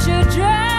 such a drag.